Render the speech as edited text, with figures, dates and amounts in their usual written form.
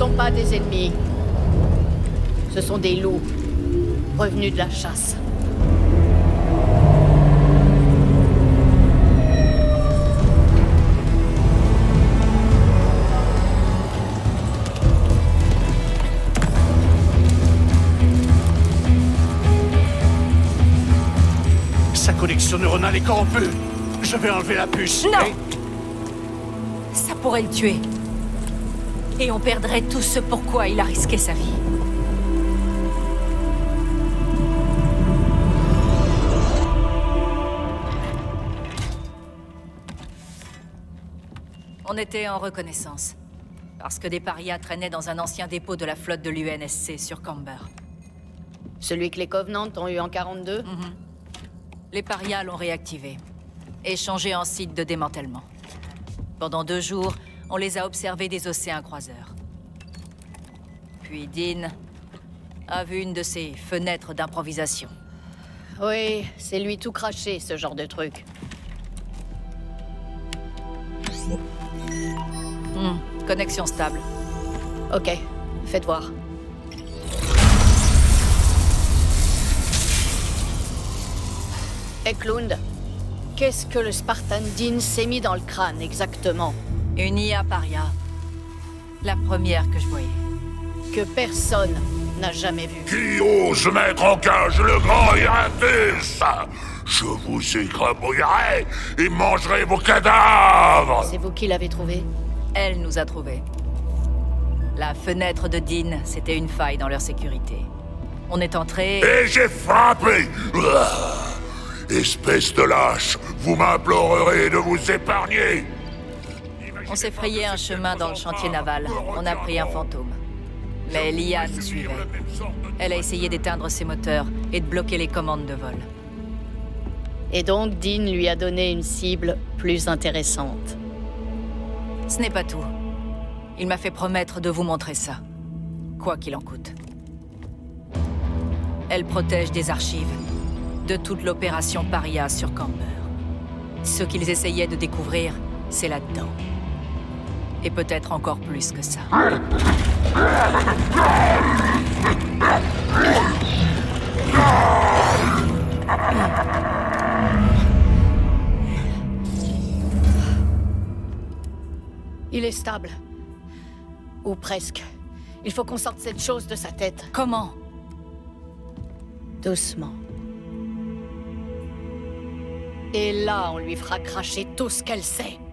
sont pas des ennemis. Ce sont des loups, revenus de la chasse. Sa connexion neuronale est corrompue. Je vais enlever la puce. Non et... Ça pourrait le tuer. Et on perdrait tout ce pour quoi il a risqué sa vie. On était en reconnaissance, parce que des parias traînaient dans un ancien dépôt de la flotte de l'UNSC sur Camber. Celui que les Covenants ont eu en 42 Les parias l'ont réactivé, et changé en site de démantèlement. Pendant 2 jours, on les a observés des océans croiseurs. Puis Dean a vu une de ces fenêtres d'improvisation. Oui, c'est lui tout craché, ce genre de truc. Connexion stable. Ok, faites voir. Eklund, qu'est-ce que le Spartan Dean s'est mis dans le crâne exactement ? Une IA paria. La première que je voyais. Que personne n'a jamais vue. Qui ose mettre en cage le grand Erythus ? Je vous écrabouillerai et mangerai vos cadavres. C'est vous qui l'avez trouvé ? Elle nous a trouvés. La fenêtre de Dean, c'était une faille dans leur sécurité. On est entrés... Et j'ai frappé. Espèce de lâche, vous m'implorerez de vous épargner. On s'est frayé un chemin dans le chantier naval. On a pris un fantôme. Mais Lia nous suivait. Elle a essayé d'éteindre ses moteurs et de bloquer les commandes de vol. Et donc Dean lui a donné une cible plus intéressante. Ce n'est pas tout. Il m'a fait promettre de vous montrer ça. Quoi qu'il en coûte. Elle protège des archives de toute l'opération Parias sur Camber. Ce qu'ils essayaient de découvrir... C'est là-dedans. Et peut-être encore plus que ça. Il est stable. Ou presque. Il faut qu'on sorte cette chose de sa tête. Comment? Doucement. Et là, on lui fera cracher tout ce qu'elle sait.